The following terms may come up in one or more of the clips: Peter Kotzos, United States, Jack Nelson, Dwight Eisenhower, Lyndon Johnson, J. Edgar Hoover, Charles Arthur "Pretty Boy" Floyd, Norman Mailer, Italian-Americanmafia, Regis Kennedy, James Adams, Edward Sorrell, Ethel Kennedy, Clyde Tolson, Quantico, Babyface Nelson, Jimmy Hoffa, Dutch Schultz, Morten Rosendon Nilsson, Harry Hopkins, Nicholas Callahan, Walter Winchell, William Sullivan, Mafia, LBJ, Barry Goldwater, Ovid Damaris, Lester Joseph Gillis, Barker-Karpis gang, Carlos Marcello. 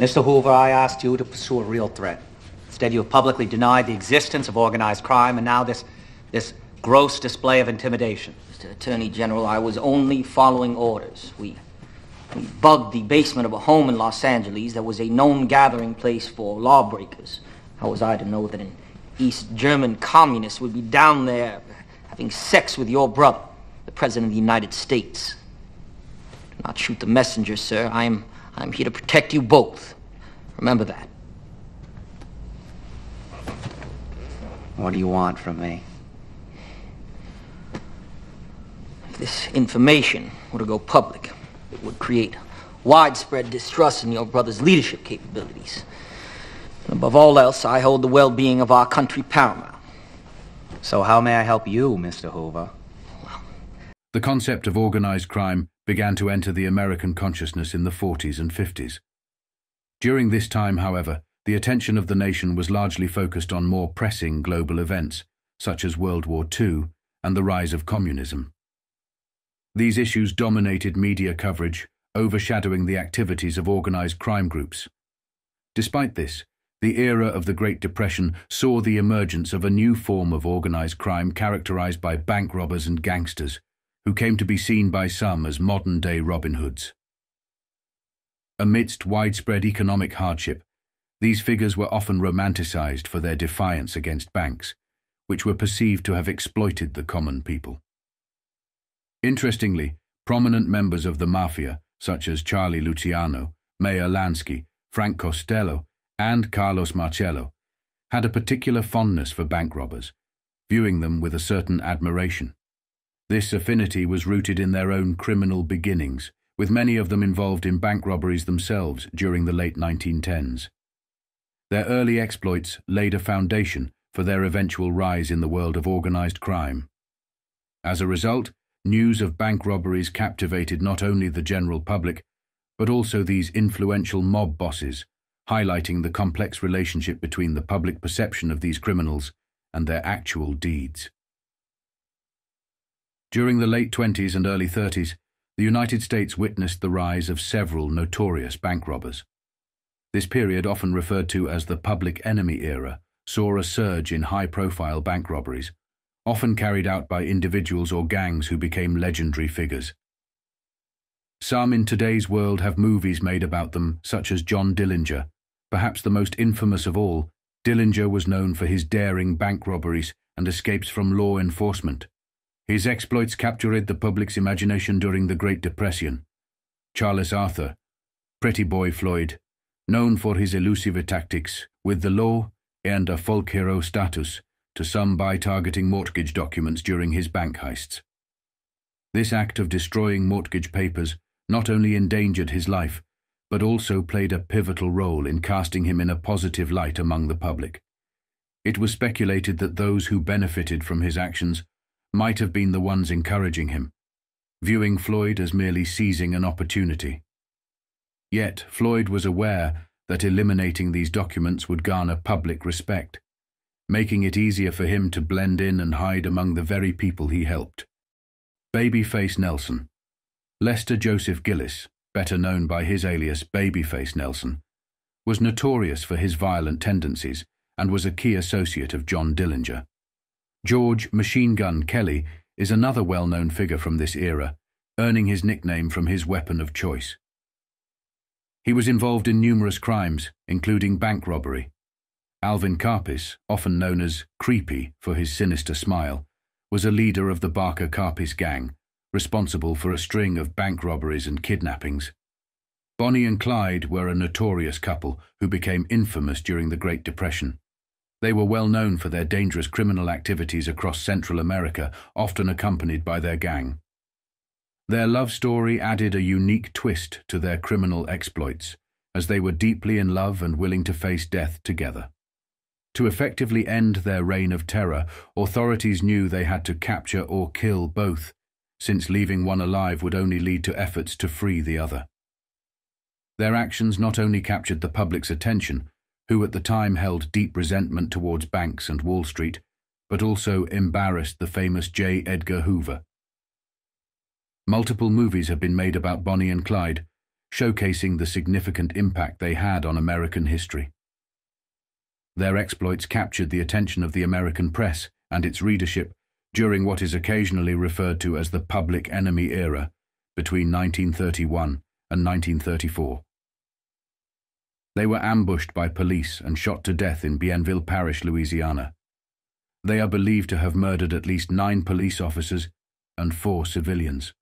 Mr. Hoover, I asked you to pursue a real threat. Instead, you have publicly denied the existence of organized crime, and now this gross display of intimidation. Mr. Attorney General, I was only following orders. We bugged the basement of a home in Los Angeles that was a known gathering place for lawbreakers. How was I to know that an East German communist would be down there having sex with your brother, the President of the United States? Do not shoot the messenger, sir. I'm here to protect you both. Remember that. What do you want from me? If this information were to go public, it would create widespread distrust in your brother's leadership capabilities. And above all else, I hold the well-being of our country paramount. So how may I help you, Mr. Hoover? Well, the concept of organized crime began to enter the American consciousness in the 40s and 50s. During this time, however, the attention of the nation was largely focused on more pressing global events, such as World War II and the rise of communism. These issues dominated media coverage, overshadowing the activities of organized crime groups. Despite this, the era of the Great Depression saw the emergence of a new form of organized crime characterized by bank robbers and gangsters, who came to be seen by some as modern-day Robin Hoods. Amidst widespread economic hardship, these figures were often romanticized for their defiance against banks, which were perceived to have exploited the common people. Interestingly, prominent members of the mafia, such as Charlie Luciano, Meyer Lansky, Frank Costello, and Carlos Marcello, had a particular fondness for bank robbers, viewing them with a certain admiration. This affinity was rooted in their own criminal beginnings, with many of them involved in bank robberies themselves during the late 1910s. Their early exploits laid a foundation for their eventual rise in the world of organized crime. As a result, news of bank robberies captivated not only the general public, but also these influential mob bosses, highlighting the complex relationship between the public perception of these criminals and their actual deeds. During the late 20s and early 30s, the United States witnessed the rise of several notorious bank robbers. This period, often referred to as the public enemy era, saw a surge in high-profile bank robberies, often carried out by individuals or gangs who became legendary figures. Some in today's world have movies made about them, such as John Dillinger. Perhaps the most infamous of all, Dillinger was known for his daring bank robberies and escapes from law enforcement. His exploits captured the public's imagination during the Great Depression. Charles Arthur, Pretty Boy Floyd, known for his elusive tactics, with the law and a folk hero status, to some by targeting mortgage documents during his bank heists. This act of destroying mortgage papers not only endangered his life, but also played a pivotal role in casting him in a positive light among the public. It was speculated that those who benefited from his actions might have been the ones encouraging him, viewing Floyd as merely seizing an opportunity. Yet Floyd was aware that eliminating these documents would garner public respect, making it easier for him to blend in and hide among the very people he helped. Babyface Nelson. Lester Joseph Gillis, better known by his alias Babyface Nelson, was notorious for his violent tendencies and was a key associate of John Dillinger. George Machine Gun Kelly is another well-known figure from this era, earning his nickname from his weapon of choice. He was involved in numerous crimes, including bank robbery. Alvin Karpis, often known as Creepy for his sinister smile, was a leader of the Barker-Karpis gang, responsible for a string of bank robberies and kidnappings. Bonnie and Clyde were a notorious couple who became infamous during the Great Depression. They were well known for their dangerous criminal activities across Central America, often accompanied by their gang. Their love story added a unique twist to their criminal exploits, as they were deeply in love and willing to face death together. To effectively end their reign of terror, authorities knew they had to capture or kill both, since leaving one alive would only lead to efforts to free the other. Their actions not only captured the public's attention, who at the time held deep resentment towards banks and Wall Street, but also embarrassed the famous J. Edgar Hoover. Multiple movies have been made about Bonnie and Clyde, showcasing the significant impact they had on American history. Their exploits captured the attention of the American press and its readership during what is occasionally referred to as the public enemy era between 1931 and 1934. They were ambushed by police and shot to death in Bienville Parish, Louisiana. They are believed to have murdered at least 9 police officers and 4 civilians.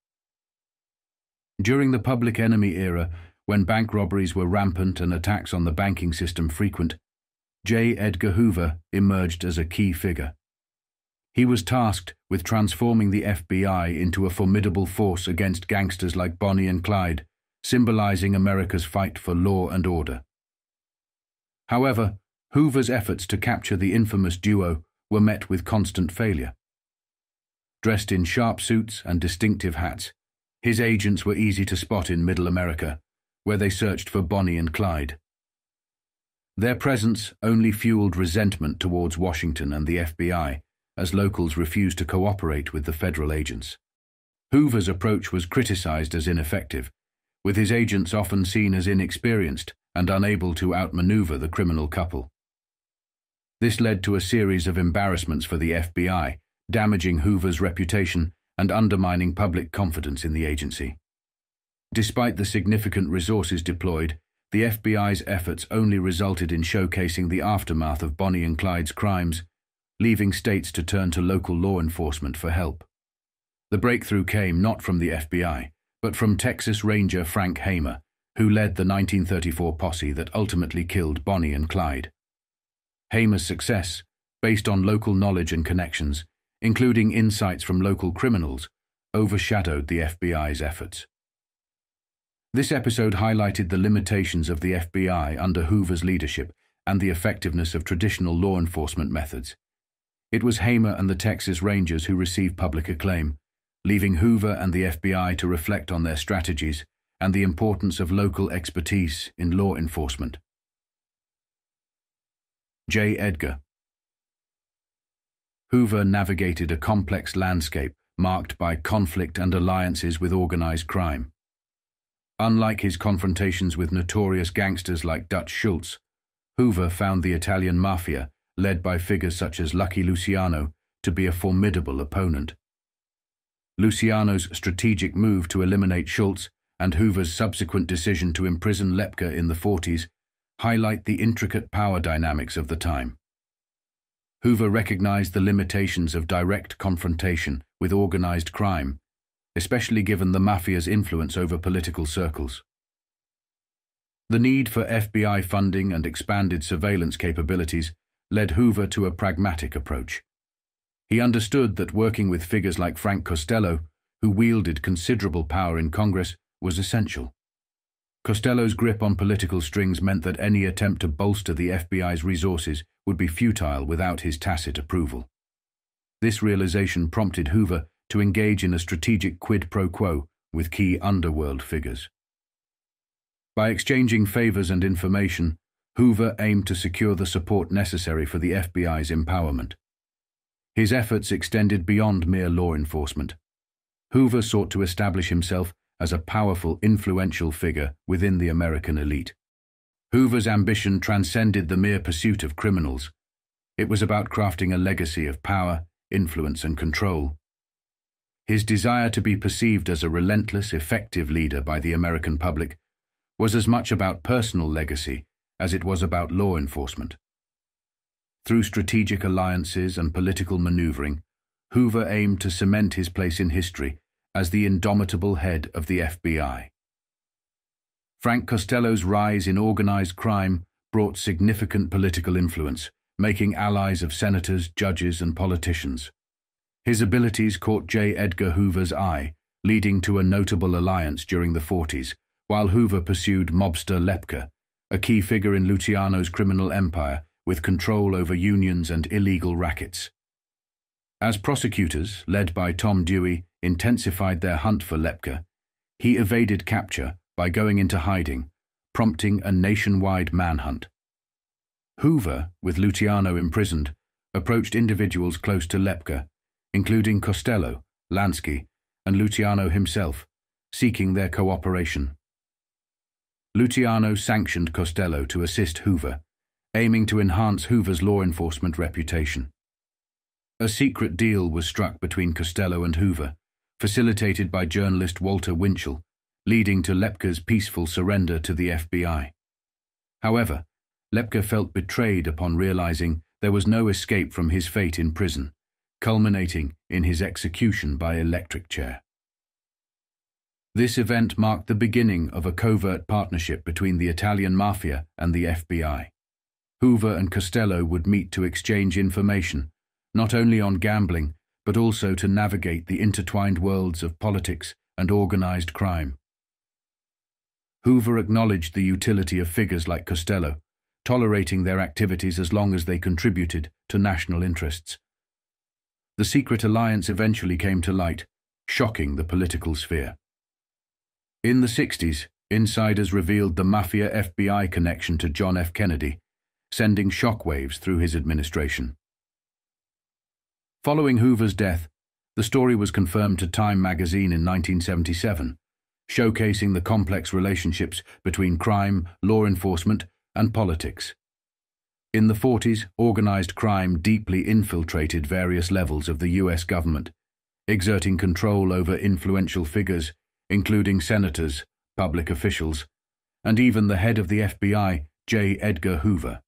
During the public enemy era, when bank robberies were rampant and attacks on the banking system frequent, J. Edgar Hoover emerged as a key figure. He was tasked with transforming the FBI into a formidable force against gangsters like Bonnie and Clyde, symbolizing America's fight for law and order. However, Hoover's efforts to capture the infamous duo were met with constant failure. Dressed in sharp suits and distinctive hats, his agents were easy to spot in Middle America, where they searched for Bonnie and Clyde. Their presence only fueled resentment towards Washington and the FBI, as locals refused to cooperate with the federal agents. Hoover's approach was criticized as ineffective, with his agents often seen as inexperienced and unable to outmaneuver the criminal couple. This led to a series of embarrassments for the FBI, damaging Hoover's reputation and undermining public confidence in the agency. Despite the significant resources deployed, the FBI's efforts only resulted in showcasing the aftermath of Bonnie and Clyde's crimes, leaving states to turn to local law enforcement for help. The breakthrough came not from the FBI, but from Texas Ranger Frank Hamer, who led the 1934 posse that ultimately killed Bonnie and Clyde. Hamer's success, based on local knowledge and connections, including insights from local criminals, overshadowed the FBI's efforts. This episode highlighted the limitations of the FBI under Hoover's leadership and the effectiveness of traditional law enforcement methods. It was Hamer and the Texas Rangers who received public acclaim, leaving Hoover and the FBI to reflect on their strategies and the importance of local expertise in law enforcement. J. Edgar Hoover navigated a complex landscape marked by conflict and alliances with organized crime. Unlike his confrontations with notorious gangsters like Dutch Schultz, Hoover found the Italian mafia, led by figures such as Lucky Luciano, to be a formidable opponent. Luciano's strategic move to eliminate Schultz and Hoover's subsequent decision to imprison Lepke in the 40s highlight the intricate power dynamics of the time. Hoover recognized the limitations of direct confrontation with organized crime, especially given the mafia's influence over political circles. The need for FBI funding and expanded surveillance capabilities led Hoover to a pragmatic approach. He understood that working with figures like Frank Costello, who wielded considerable power in Congress, was essential. Costello's grip on political strings meant that any attempt to bolster the FBI's resources would be futile without his tacit approval. This realization prompted Hoover to engage in a strategic quid pro quo with key underworld figures. By exchanging favors and information, Hoover aimed to secure the support necessary for the FBI's empowerment. His efforts extended beyond mere law enforcement. Hoover sought to establish himself as a powerful, influential figure within the American elite. Hoover's ambition transcended the mere pursuit of criminals. It was about crafting a legacy of power, influence, and control. His desire to be perceived as a relentless, effective leader by the American public was as much about personal legacy as it was about law enforcement. Through strategic alliances and political maneuvering, Hoover aimed to cement his place in history as the indomitable head of the FBI. Frank Costello's rise in organized crime brought significant political influence, making allies of senators, judges, and politicians. His abilities caught J. Edgar Hoover's eye, leading to a notable alliance during the 40s, while Hoover pursued mobster Lepke, a key figure in Luciano's criminal empire with control over unions and illegal rackets. As prosecutors, led by Tom Dewey, intensified their hunt for Lepke, he evaded capture by going into hiding, prompting a nationwide manhunt. Hoover, with Luciano imprisoned, approached individuals close to Lepke, including Costello, Lansky, and Luciano himself, seeking their cooperation. Luciano sanctioned Costello to assist Hoover, aiming to enhance Hoover's law enforcement reputation. A secret deal was struck between Costello and Hoover, facilitated by journalist Walter Winchell, leading to Lepke's peaceful surrender to the FBI. However, Lepke felt betrayed upon realizing there was no escape from his fate in prison, culminating in his execution by electric chair. This event marked the beginning of a covert partnership between the Italian mafia and the FBI. Hoover and Costello would meet to exchange information, not only on gambling, but also to navigate the intertwined worlds of politics and organized crime. Hoover acknowledged the utility of figures like Costello, tolerating their activities as long as they contributed to national interests. The secret alliance eventually came to light, shocking the political sphere. In the 60s, insiders revealed the Mafia-FBI connection to John F. Kennedy, sending shockwaves through his administration. Following Hoover's death, the story was confirmed to Time magazine in 1977, showcasing the complex relationships between crime, law enforcement, and politics. In the 40s, organized crime deeply infiltrated various levels of the U.S. government, exerting control over influential figures, including senators, public officials, and even the head of the FBI, J. Edgar Hoover.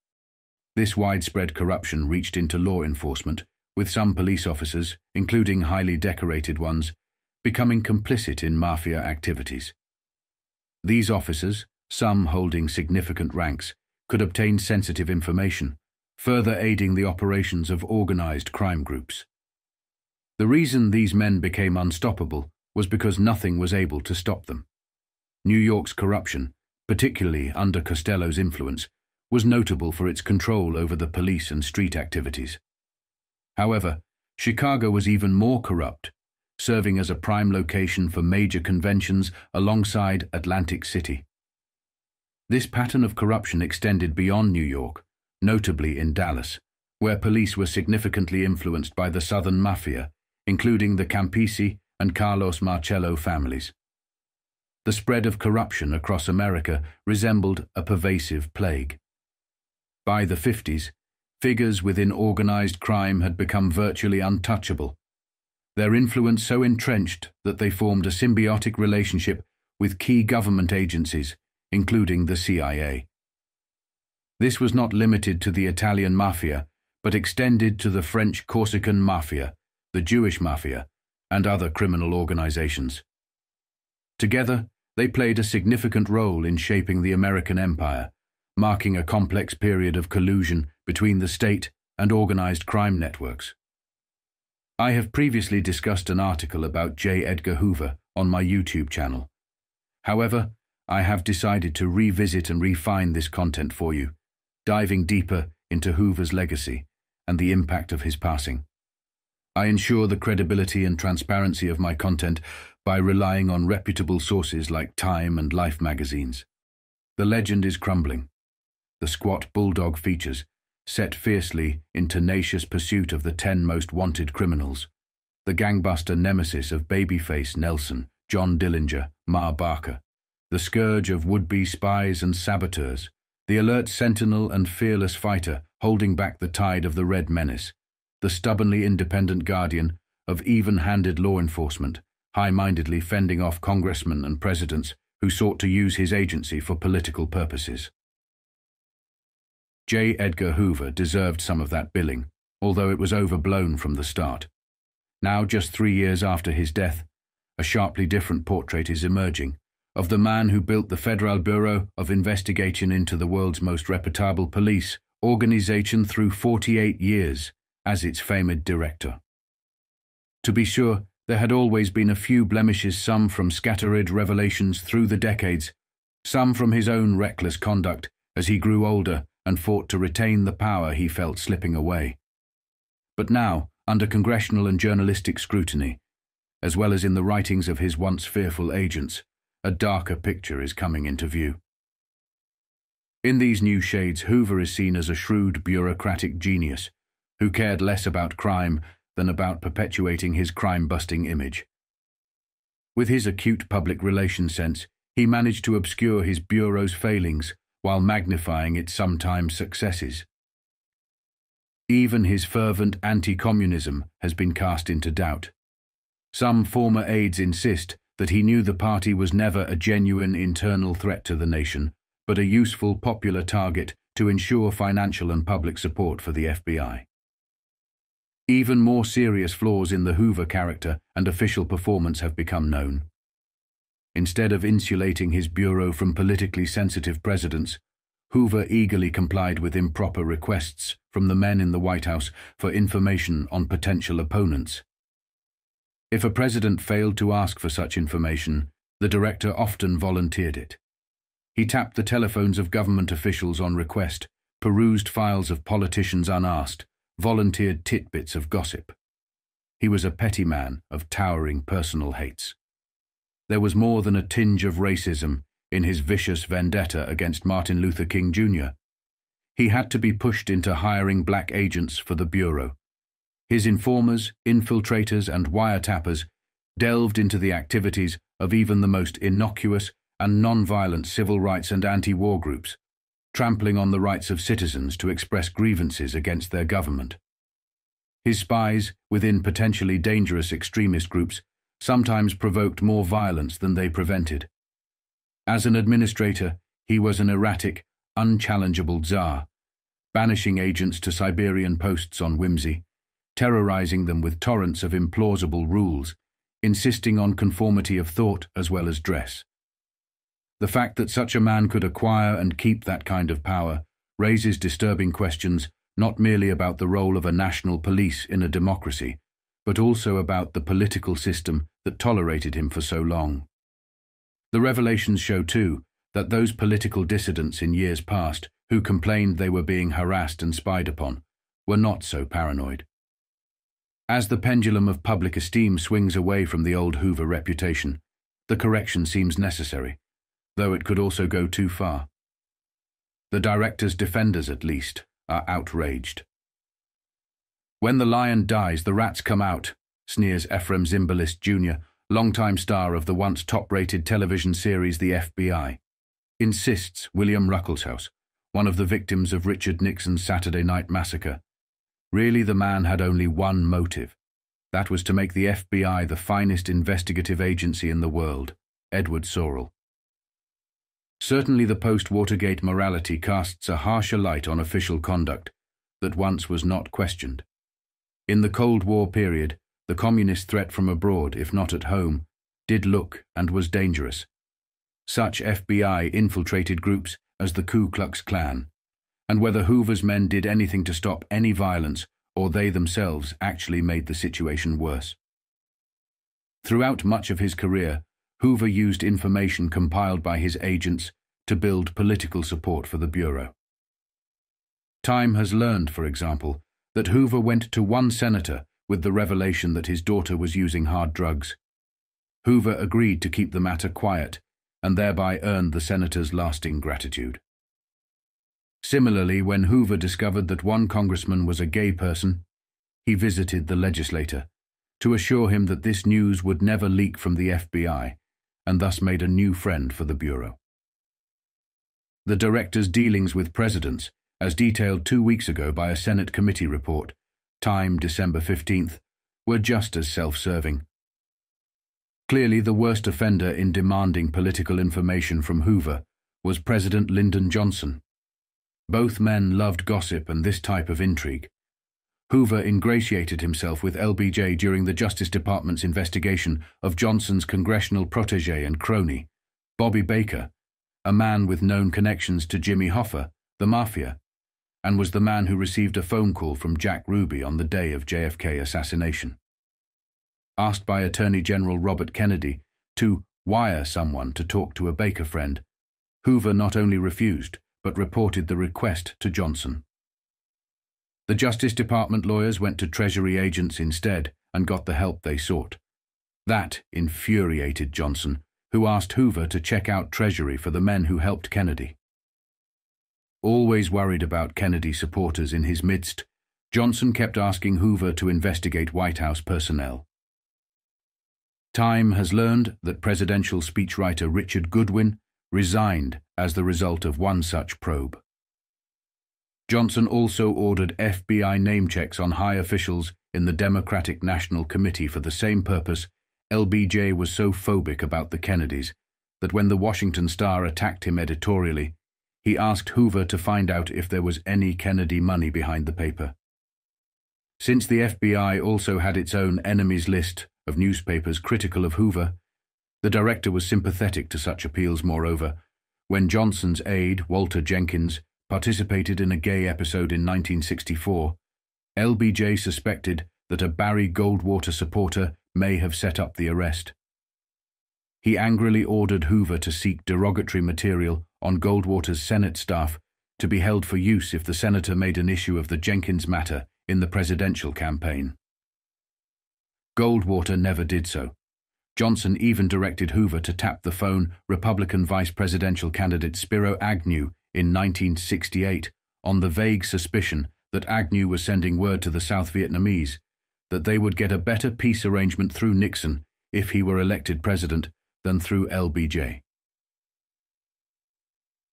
This widespread corruption reached into law enforcement, with some police officers, including highly decorated ones, becoming complicit in mafia activities. These officers, some holding significant ranks, could obtain sensitive information, further aiding the operations of organized crime groups. The reason these men became unstoppable was because nothing was able to stop them. New York's corruption, particularly under Costello's influence, was notable for its control over the police and street activities. However, Chicago was even more corrupt, serving as a prime location for major conventions alongside Atlantic City. This pattern of corruption extended beyond New York, notably in Dallas, where police were significantly influenced by the Southern Mafia, including the Campisi and Carlos Marcello families. The spread of corruption across America resembled a pervasive plague. By the 50s, figures within organized crime had become virtually untouchable, their influence so entrenched that they formed a symbiotic relationship with key government agencies, including the CIA. This was not limited to the Italian Mafia, but extended to the French Corsican Mafia, the Jewish Mafia, and other criminal organizations. Together, they played a significant role in shaping the American empire, marking a complex period of collusion between the state and organized crime networks. I have previously discussed an article about J. Edgar Hoover on my YouTube channel. However, I have decided to revisit and refine this content for you, diving deeper into Hoover's legacy and the impact of his passing. I ensure the credibility and transparency of my content by relying on reputable sources like Time and Life magazines. The legend is crumbling. The squat bulldog features, set fiercely in tenacious pursuit of the 10 most wanted criminals, the gangbuster nemesis of Babyface Nelson, John Dillinger, Ma Barker, the scourge of would-be spies and saboteurs, the alert sentinel and fearless fighter holding back the tide of the Red Menace, the stubbornly independent guardian of even-handed law enforcement, high-mindedly fending off congressmen and presidents who sought to use his agency for political purposes. J. Edgar Hoover deserved some of that billing, although it was overblown from the start. Now, just 3 years after his death, a sharply different portrait is emerging, of the man who built the Federal Bureau of Investigation into the world's most reputable police organization through 48 years as its famed director. To be sure, there had always been a few blemishes, some from scattered revelations through the decades, some from his own reckless conduct as he grew older and fought to retain the power he felt slipping away. But now, under congressional and journalistic scrutiny, as well as in the writings of his once fearful agents, a darker picture is coming into view. In these new shades, Hoover is seen as a shrewd bureaucratic genius who cared less about crime than about perpetuating his crime-busting image. With his acute public relations sense, he managed to obscure his bureau's failings while magnifying its sometimes successes. Even his fervent anti-communism has been cast into doubt. Some former aides insist that he knew the party was never a genuine internal threat to the nation, but a useful popular target to ensure financial and public support for the FBI. Even more serious flaws in the Hoover character and official performance have become known. Instead of insulating his bureau from politically sensitive presidents, Hoover eagerly complied with improper requests from the men in the White House for information on potential opponents. If a president failed to ask for such information, the director often volunteered it. He tapped the telephones of government officials on request, perused files of politicians unasked, volunteered tidbits of gossip. He was a petty man of towering personal hates. There was more than a tinge of racism in his vicious vendetta against Martin Luther King Jr. He had to be pushed into hiring black agents for the Bureau. His informers, infiltrators, and wiretappers delved into the activities of even the most innocuous and non-violent civil rights and anti-war groups, trampling on the rights of citizens to express grievances against their government. His spies, within potentially dangerous extremist groups, sometimes provoked more violence than they prevented. As an administrator, he was an erratic, unchallengeable czar, banishing agents to Siberian posts on whimsy, terrorizing them with torrents of implausible rules, insisting on conformity of thought as well as dress. The fact that such a man could acquire and keep that kind of power raises disturbing questions not merely about the role of a national police in a democracy, but also about the political system that tolerated him for so long. The revelations show, too, that those political dissidents in years past who complained they were being harassed and spied upon were not so paranoid. As the pendulum of public esteem swings away from the old Hoover reputation, the correction seems necessary, though it could also go too far. The director's defenders, at least, are outraged. "When the lion dies, the rats come out," sneers Ephraim Zimbalist Jr., longtime star of the once top-rated television series The FBI, insists William Ruckelshaus, one of the victims of Richard Nixon's Saturday night massacre. Really, the man had only one motive. That was to make the FBI the finest investigative agency in the world, Edward Sorrell. Certainly the post-Watergate morality casts a harsher light on official conduct that once was not questioned. In the Cold War period, the communist threat from abroad, if not at home, did look and was dangerous. Such FBI infiltrated groups as the Ku Klux Klan, and whether Hoover's men did anything to stop any violence or they themselves actually made the situation worse. Throughout much of his career, Hoover used information compiled by his agents to build political support for the Bureau. Time has learned, for example, that Hoover went to one senator with the revelation that his daughter was using hard drugs. Hoover agreed to keep the matter quiet and thereby earned the senator's lasting gratitude. Similarly, when Hoover discovered that one congressman was a gay person, he visited the legislator to assure him that this news would never leak from the FBI, and thus made a new friend for the Bureau. The director's dealings with presidents, as detailed 2 weeks ago by a Senate committee report, Time, December 15th, were just as self-serving. Clearly, the worst offender in demanding political information from Hoover was President Lyndon Johnson. Both men loved gossip and this type of intrigue. Hoover ingratiated himself with LBJ during the Justice Department's investigation of Johnson's congressional protégé and crony, Bobby Baker, a man with known connections to Jimmy Hoffa, the Mafia, and was the man who received a phone call from Jack Ruby on the day of JFK assassination. Asked by Attorney General Robert Kennedy to wire someone to talk to a Baker friend, Hoover not only refused, but reported the request to Johnson. The Justice Department lawyers went to Treasury agents instead and got the help they sought. That infuriated Johnson, who asked Hoover to check out Treasury for the men who helped Kennedy. Always worried about Kennedy supporters in his midst, Johnson kept asking Hoover to investigate White House personnel. Time has learned that presidential speechwriter Richard Goodwin resigned as the result of one such probe. Johnson also ordered FBI name checks on high officials in the Democratic National Committee for the same purpose. LBJ was so phobic about the Kennedys that when the Washington Star attacked him editorially, he asked Hoover to find out if there was any Kennedy money behind the paper. Since the FBI also had its own enemies list of newspapers critical of Hoover, the director was sympathetic to such appeals. Moreover, when Johnson's aide, Walter Jenkins, participated in a gay episode in 1964, LBJ suspected that a Barry Goldwater supporter may have set up the arrest. He angrily ordered Hoover to seek derogatory material on Goldwater's Senate staff to be held for use if the senator made an issue of the Jenkins matter in the presidential campaign. Goldwater never did so. Johnson even directed Hoover to tap the phone Republican vice presidential candidate Spiro Agnew in 1968 on the vague suspicion that Agnew was sending word to the South Vietnamese that they would get a better peace arrangement through Nixon if he were elected president than through LBJ.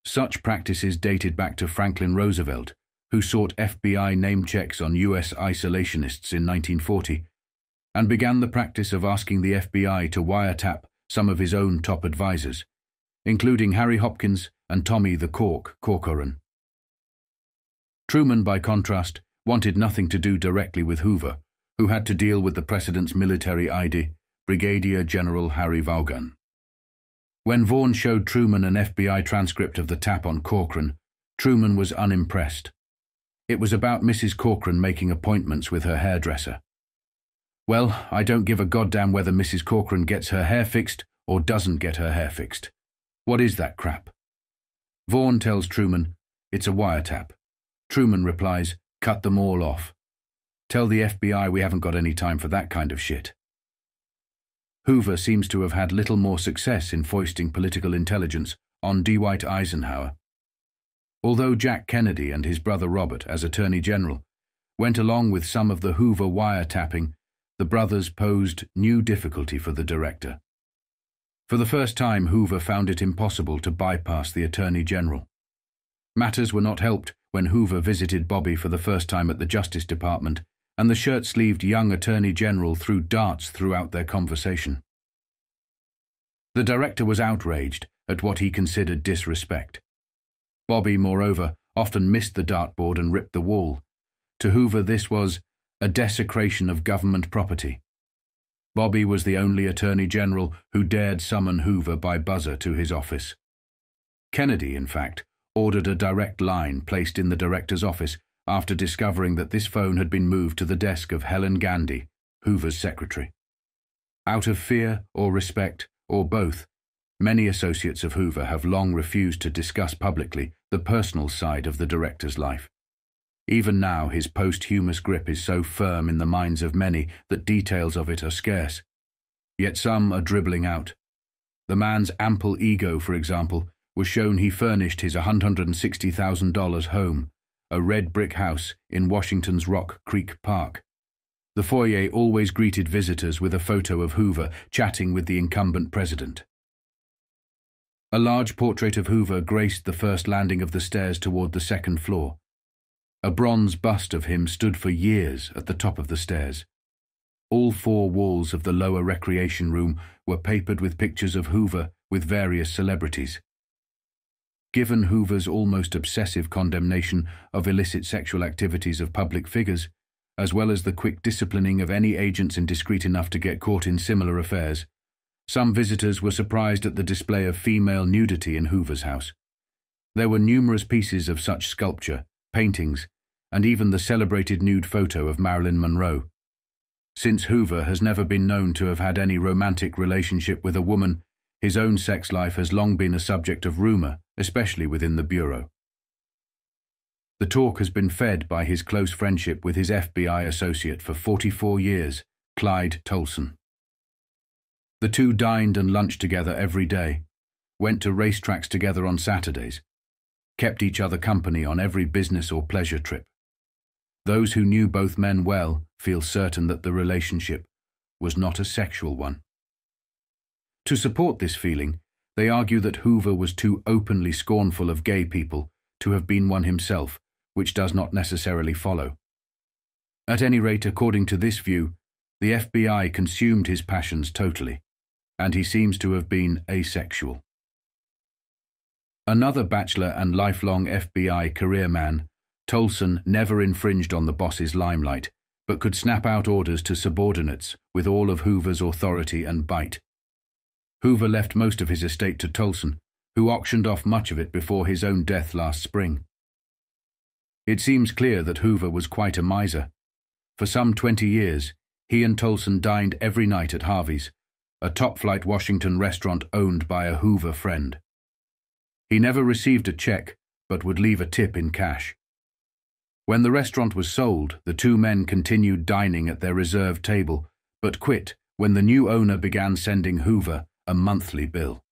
Such practices dated back to Franklin Roosevelt, who sought FBI name checks on U.S. isolationists in 1940 and began the practice of asking the FBI to wiretap some of his own top advisors, including Harry Hopkins and Tommy the Cork Corcoran. Truman, by contrast, wanted nothing to do directly with Hoover, who had to deal with the president's military ID, Brigadier General Harry Vaughan. When Vaughan showed Truman an FBI transcript of the tap on Corcoran, Truman was unimpressed. It was about Mrs. Corcoran making appointments with her hairdresser. "Well, I don't give a goddamn whether Mrs. Corcoran gets her hair fixed or doesn't get her hair fixed. What is that crap?" Vaughan tells Truman, "It's a wiretap." Truman replies, "Cut them all off. Tell the FBI we haven't got any time for that kind of shit." Hoover seems to have had little more success in foisting political intelligence on Dwight Eisenhower. Although Jack Kennedy and his brother Robert, as Attorney General, went along with some of the Hoover wiretapping, the brothers posed new difficulty for the director. For the first time, Hoover found it impossible to bypass the Attorney General. Matters were not helped when Hoover visited Bobby for the first time at the Justice Department, and the shirt-sleeved young Attorney General threw darts throughout their conversation. The director was outraged at what he considered disrespect. Bobby, moreover, often missed the dartboard and ripped the wall. To Hoover, this was a desecration of government property. Bobby was the only Attorney General who dared summon Hoover by buzzer to his office. Kennedy, in fact, ordered a direct line placed in the director's office after discovering that this phone had been moved to the desk of Helen Gandy, Hoover's secretary. Out of fear or respect or both, many associates of Hoover have long refused to discuss publicly the personal side of the director's life. Even now, his posthumous grip is so firm in the minds of many that details of it are scarce. Yet some are dribbling out. The man's ample ego, for example, was shown he furnished his $160,000 home, a red brick house in Washington's Rock Creek Park. The foyer always greeted visitors with a photo of Hoover chatting with the incumbent president. A large portrait of Hoover graced the first landing of the stairs toward the second floor. A bronze bust of him stood for years at the top of the stairs. All four walls of the lower recreation room were papered with pictures of Hoover with various celebrities. Given Hoover's almost obsessive condemnation of illicit sexual activities of public figures, as well as the quick disciplining of any agents indiscreet enough to get caught in similar affairs, some visitors were surprised at the display of female nudity in Hoover's house. There were numerous pieces of such sculpture, paintings, and even the celebrated nude photo of Marilyn Monroe. Since Hoover has never been known to have had any romantic relationship with a woman, his own sex life has long been a subject of rumor, especially within the Bureau. The talk has been fed by his close friendship with his FBI associate for 44 years, Clyde Tolson. The two dined and lunched together every day, went to racetracks together on Saturdays, kept each other company on every business or pleasure trip. Those who knew both men well feel certain that the relationship was not a sexual one, To support this feeling, they argue that Hoover was too openly scornful of gay people to have been one himself, which does not necessarily follow. At any rate, according to this view, the FBI consumed his passions totally, and he seems to have been asexual. Another bachelor and lifelong FBI career man, Tolson never infringed on the boss's limelight, but could snap out orders to subordinates with all of Hoover's authority and bite. Hoover left most of his estate to Tolson, who auctioned off much of it before his own death last spring. It seems clear that Hoover was quite a miser. For some 20 years, he and Tolson dined every night at Harvey's, a top-flight Washington restaurant owned by a Hoover friend. He never received a check, but would leave a tip in cash. When the restaurant was sold, the two men continued dining at their reserved table, but quit when the new owner began sending Hoover a monthly bill.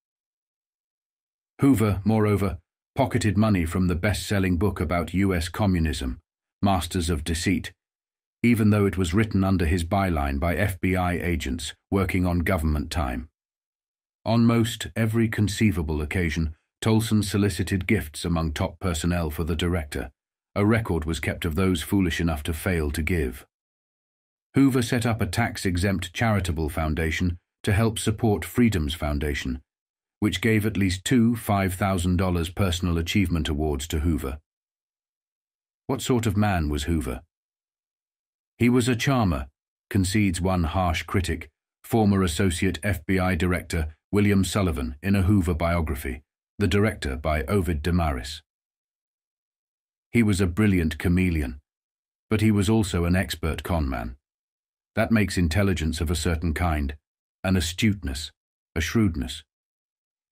Hoover, moreover, pocketed money from the best-selling book about U.S. communism, Masters of Deceit, even though it was written under his byline by FBI agents working on government time. On most every conceivable occasion, Tolson solicited gifts among top personnel for the director. A record was kept of those foolish enough to fail to give. Hoover set up a tax-exempt charitable foundation to help support Freedom's Foundation, which gave at least two $5,000 personal achievement awards to Hoover. What sort of man was Hoover? He was a charmer, concedes one harsh critic, former associate FBI director William Sullivan in a Hoover biography, the director by Ovid Damaris. He was a brilliant chameleon, but he was also an expert conman. That makes intelligence of a certain kind, an astuteness, a shrewdness.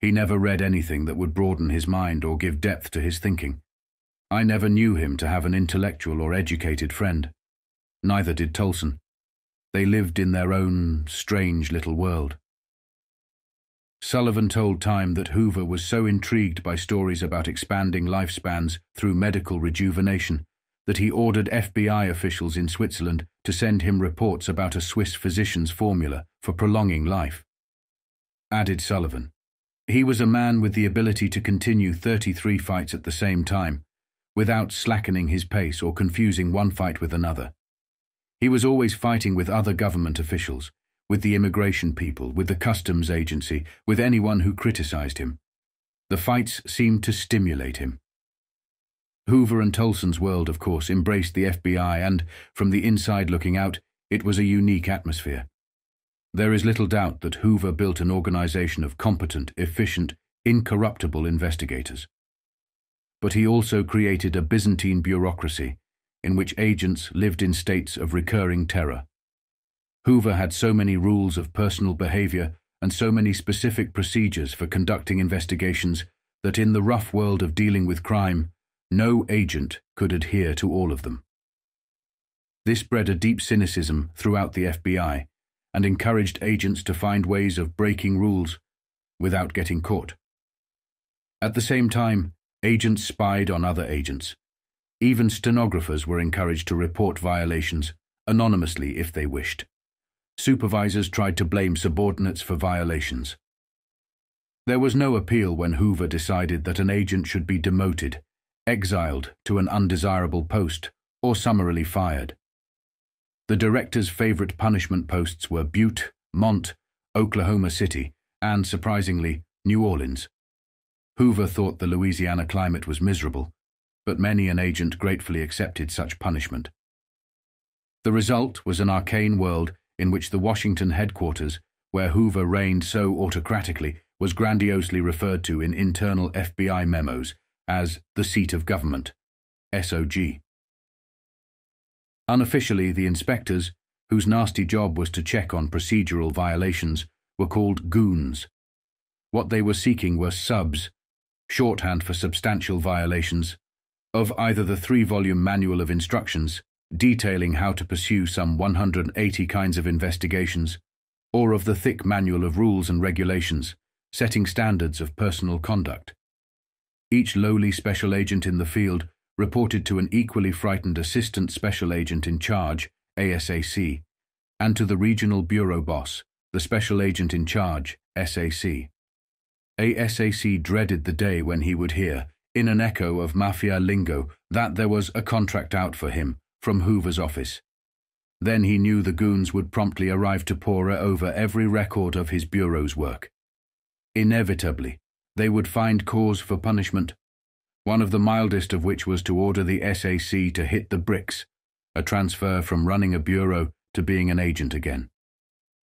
He never read anything that would broaden his mind or give depth to his thinking. I never knew him to have an intellectual or educated friend. Neither did Tolson. They lived in their own strange little world. Sullivan told Time that Hoover was so intrigued by stories about expanding lifespans through medical rejuvenation that he ordered FBI officials in Switzerland to send him reports about a Swiss physician's formula for prolonging life. Added Sullivan, he was a man with the ability to continue 33 fights at the same time, without slackening his pace or confusing one fight with another. He was always fighting with other government officials, with the immigration people, with the customs agency, with anyone who criticized him. The fights seemed to stimulate him. Hoover and Tolson's world, of course, embraced the FBI and, from the inside looking out, it was a unique atmosphere. There is little doubt that Hoover built an organization of competent, efficient, incorruptible investigators. But he also created a Byzantine bureaucracy in which agents lived in states of recurring terror. Hoover had so many rules of personal behavior and so many specific procedures for conducting investigations that in the rough world of dealing with crime, no agent could adhere to all of them. This bred a deep cynicism throughout the FBI and encouraged agents to find ways of breaking rules without getting caught. At the same time, agents spied on other agents. Even stenographers were encouraged to report violations anonymously if they wished. Supervisors tried to blame subordinates for violations. There was no appeal when Hoover decided that an agent should be demoted, exiled to an undesirable post, or summarily fired. The director's favorite punishment posts were Butte, Mont, Oklahoma City, and, surprisingly, New Orleans. Hoover thought the Louisiana climate was miserable, but many an agent gratefully accepted such punishment. The result was an arcane world in which the Washington headquarters, where Hoover reigned so autocratically, was grandiosely referred to in internal FBI memos as the seat of government, SOG. Unofficially, the inspectors, whose nasty job was to check on procedural violations, were called goons. What they were seeking were subs, shorthand for substantial violations, of either the three-volume manual of instructions, detailing how to pursue some 180 kinds of investigations, or of the thick manual of rules and regulations, setting standards of personal conduct. Each lowly special agent in the field reported to an equally frightened assistant special agent in charge, ASAC, and to the regional bureau boss, the special agent in charge, SAC. ASAC dreaded the day when he would hear, in an echo of mafia lingo, that there was a contract out for him, from Hoover's office. Then he knew the goons would promptly arrive to pore over every record of his bureau's work. Inevitably, they would find cause for punishment, one of the mildest of which was to order the SAC to hit the bricks, a transfer from running a bureau to being an agent again.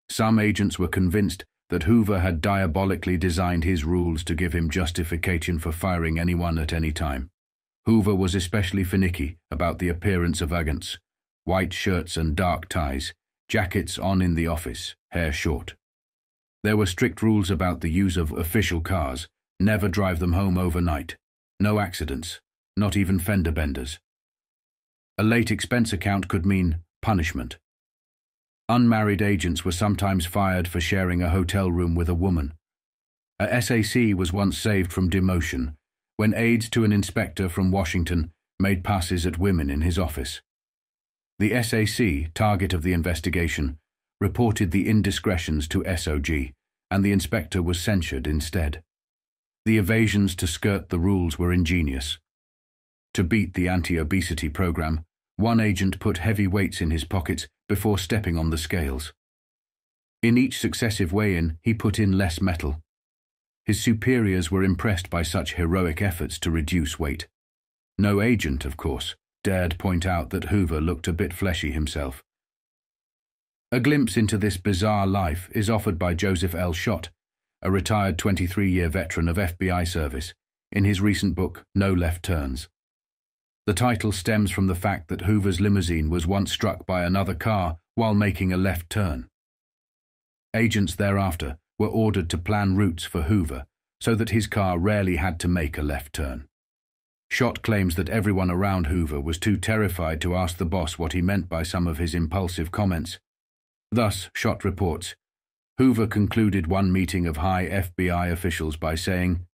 Some agents were convinced that Hoover had diabolically designed his rules to give him justification for firing anyone at any time. Hoover was especially finicky about the appearance of agents, white shirts and dark ties, jackets on in the office, hair short. There were strict rules about the use of official cars, never drive them home overnight, no accidents, not even fender benders. A late expense account could mean punishment. Unmarried agents were sometimes fired for sharing a hotel room with a woman. A SAC was once saved from demotion when aides to an inspector from Washington made passes at women in his office. The SAC, target of the investigation, reported the indiscretions to SOG, and the inspector was censured instead. The evasions to skirt the rules were ingenious. To beat the anti-obesity program, one agent put heavy weights in his pockets before stepping on the scales. In each successive weigh-in, he put in less metal. His superiors were impressed by such heroic efforts to reduce weight. No agent, of course, dared point out that Hoover looked a bit fleshy himself. A glimpse into this bizarre life is offered by Joseph L. Schott, a retired 23-year veteran of FBI service, in his recent book, No Left Turns. The title stems from the fact that Hoover's limousine was once struck by another car while making a left turn. Agents thereafter were ordered to plan routes for Hoover so that his car rarely had to make a left turn. Schott claims that everyone around Hoover was too terrified to ask the boss what he meant by some of his impulsive comments. Thus, Schott reports, Hoover concluded one meeting of high FBI officials by saying,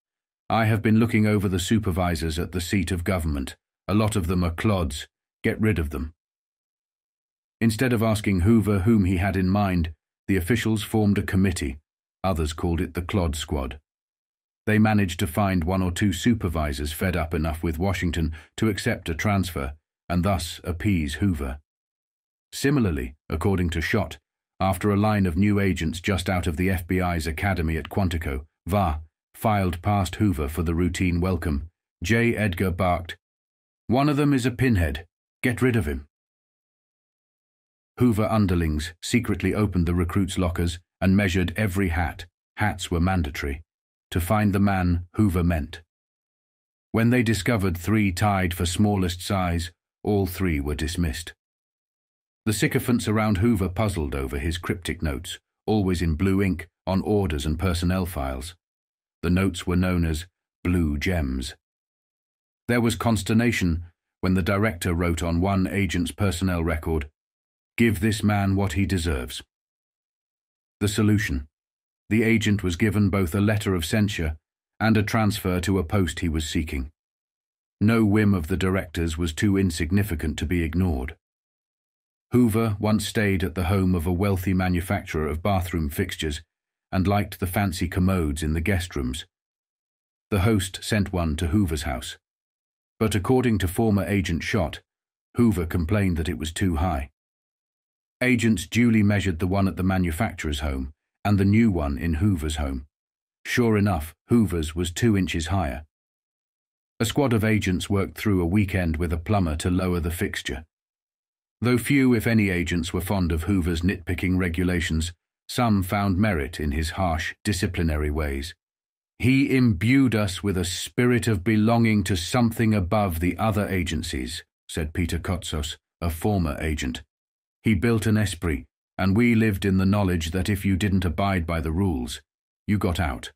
"I have been looking over the supervisors at the seat of government. A lot of them are clods. Get rid of them." Instead of asking Hoover whom he had in mind, the officials formed a committee. Others called it the Clod Squad. They managed to find one or two supervisors fed up enough with Washington to accept a transfer and thus appease Hoover. Similarly, according to Schott, after a line of new agents just out of the FBI's academy at Quantico, VA, filed past Hoover for the routine welcome, J. Edgar barked, "One of them is a pinhead. Get rid of him." Hoover underlings secretly opened the recruits' lockers and measured every hat, hats were mandatory, to find the man Hoover meant. When they discovered three tied for smallest size, all three were dismissed. The sycophants around Hoover puzzled over his cryptic notes, always in blue ink, on orders and personnel files. The notes were known as blue gems. There was consternation when the director wrote on one agent's personnel record, "Give this man what he deserves." The solution. The agent was given both a letter of censure and a transfer to a post he was seeking. No whim of the director's was too insignificant to be ignored. Hoover once stayed at the home of a wealthy manufacturer of bathroom fixtures and liked the fancy commodes in the guest rooms. The host sent one to Hoover's house. But according to former agent Schott, Hoover complained that it was too high. Agents duly measured the one at the manufacturer's home and the new one in Hoover's home. Sure enough, Hoover's was 2 inches higher. A squad of agents worked through a weekend with a plumber to lower the fixture. Though few, if any, agents were fond of Hoover's nitpicking regulations, some found merit in his harsh, disciplinary ways. "He imbued us with a spirit of belonging to something above the other agencies," said Peter Kotzos, a former agent. "He built an esprit, and we lived in the knowledge that if you didn't abide by the rules, you got out."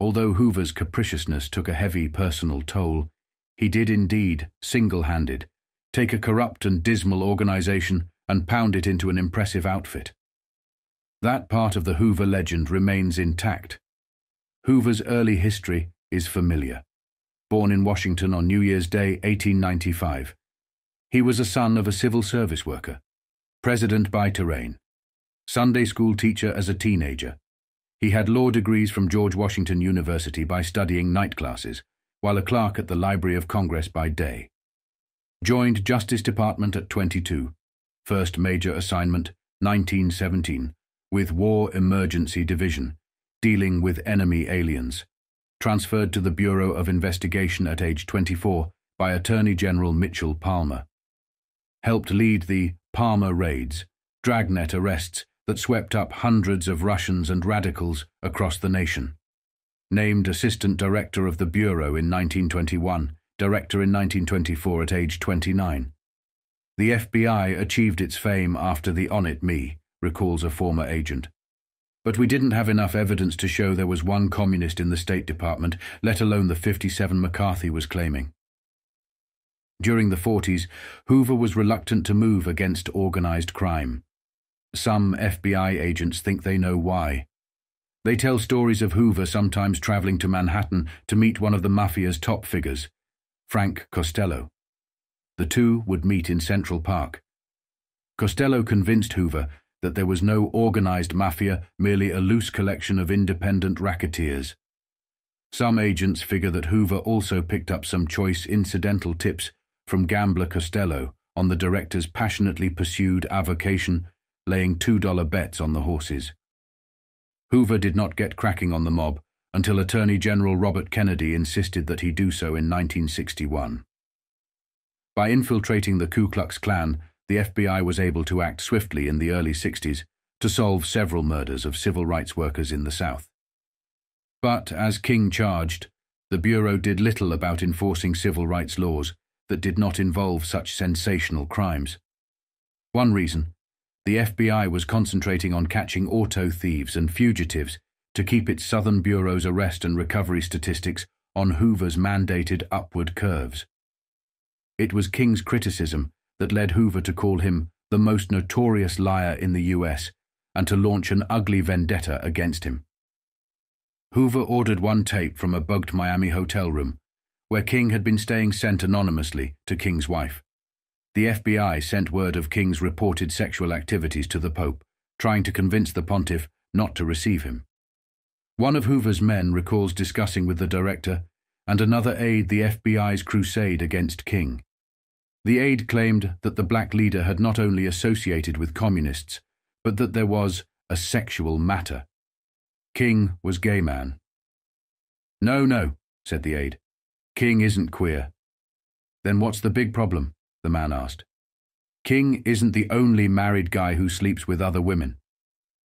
Although Hoover's capriciousness took a heavy personal toll, he did indeed, single-handed, take a corrupt and dismal organization and pound it into an impressive outfit. That part of the Hoover legend remains intact. Hoover's early history is familiar. Born in Washington on New Year's Day, 1895. He was a son of a civil service worker, president by terrain, Sunday school teacher as a teenager, He had law degrees from George Washington University by studying night classes, while a clerk at the Library of Congress by day. Joined Justice Department at 22. First major assignment, 1917, with War Emergency Division, dealing with enemy aliens. Transferred to the Bureau of Investigation at age 24 by Attorney General Mitchell Palmer. Helped lead the Palmer raids, dragnet arrests that swept up hundreds of Russians and radicals across the nation. Named Assistant Director of the Bureau in 1921, Director in 1924 at age 29. The FBI achieved its fame after the On It Me, recalls a former agent. But we didn't have enough evidence to show there was one communist in the State Department, let alone the 57 McCarthy was claiming. During the 40s, Hoover was reluctant to move against organized crime. Some FBI agents think they know why. They tell stories of Hoover sometimes traveling to Manhattan to meet one of the Mafia's top figures, Frank Costello. The two would meet in Central Park. Costello convinced Hoover that there was no organized mafia, merely a loose collection of independent racketeers. Some agents figure that Hoover also picked up some choice incidental tips from gambler Costello on the director's passionately pursued avocation, laying $2 bets on the horses. Hoover did not get cracking on the mob until Attorney General Robert Kennedy insisted that he do so in 1961. By infiltrating the Ku Klux Klan, the FBI was able to act swiftly in the early 60s to solve several murders of civil rights workers in the South. But, as King charged, the Bureau did little about enforcing civil rights laws that did not involve such sensational crimes. One reason, the FBI was concentrating on catching auto thieves and fugitives to keep its Southern Bureau's arrest and recovery statistics on Hoover's mandated upward curves. It was King's criticism that led Hoover to call him the most notorious liar in the U.S. and to launch an ugly vendetta against him. Hoover ordered one tape from a bugged Miami hotel room, where King had been staying, sent anonymously to King's wife. The FBI sent word of King's reported sexual activities to the Pope, trying to convince the pontiff not to receive him. One of Hoover's men recalls discussing with the director and another aide the FBI's crusade against King. The aide claimed that the black leader had not only associated with communists, but that there was a sexual matter. King was gay man. "No, no," said the aide. "King isn't queer." "Then what's the big problem?" the man asked. "King isn't the only married guy who sleeps with other women,"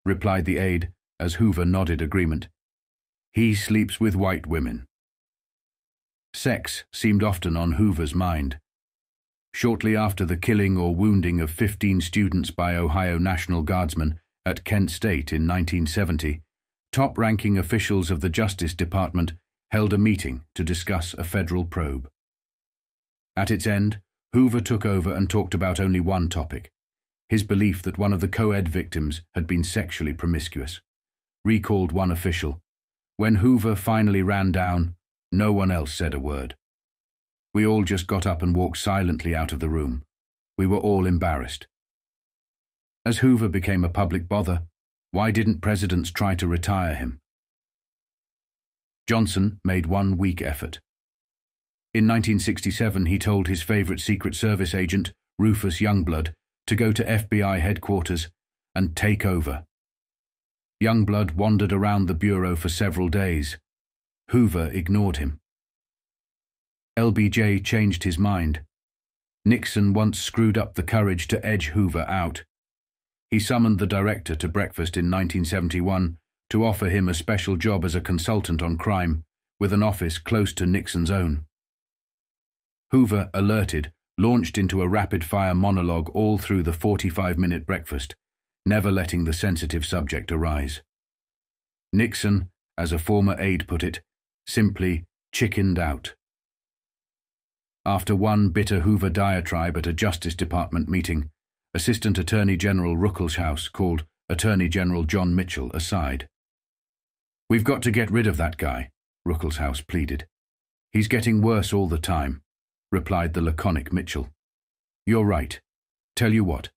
replied the aide as Hoover nodded agreement. "He sleeps with white women." Sex seemed often on Hoover's mind. Shortly after the killing or wounding of 15 students by Ohio National Guardsmen at Kent State in 1970, top-ranking officials of the Justice Department held a meeting to discuss a federal probe. At its end, Hoover took over and talked about only one topic, his belief that one of the co-ed victims had been sexually promiscuous. Recalled one official, "When Hoover finally ran down, no one else said a word. We all just got up and walked silently out of the room. We were all embarrassed." As Hoover became a public bother, why didn't presidents try to retire him? Johnson made one weak effort. In 1967, he told his favorite Secret Service agent, Rufus Youngblood, to go to FBI headquarters and take over. Youngblood wandered around the Bureau for several days. Hoover ignored him. LBJ changed his mind. Nixon once screwed up the courage to edge Hoover out. He summoned the director to breakfast in 1971 to offer him a special job as a consultant on crime, with an office close to Nixon's own. Hoover, alerted, launched into a rapid-fire monologue all through the 45-minute breakfast, never letting the sensitive subject arise. Nixon, as a former aide put it, simply chickened out. After one bitter Hoover diatribe at a Justice Department meeting, Assistant Attorney General Ruckelshaus called Attorney General John Mitchell aside. "We've got to get rid of that guy," Ruckelshaus pleaded. "He's getting worse all the time," replied the laconic Mitchell. "You're right. Tell you what.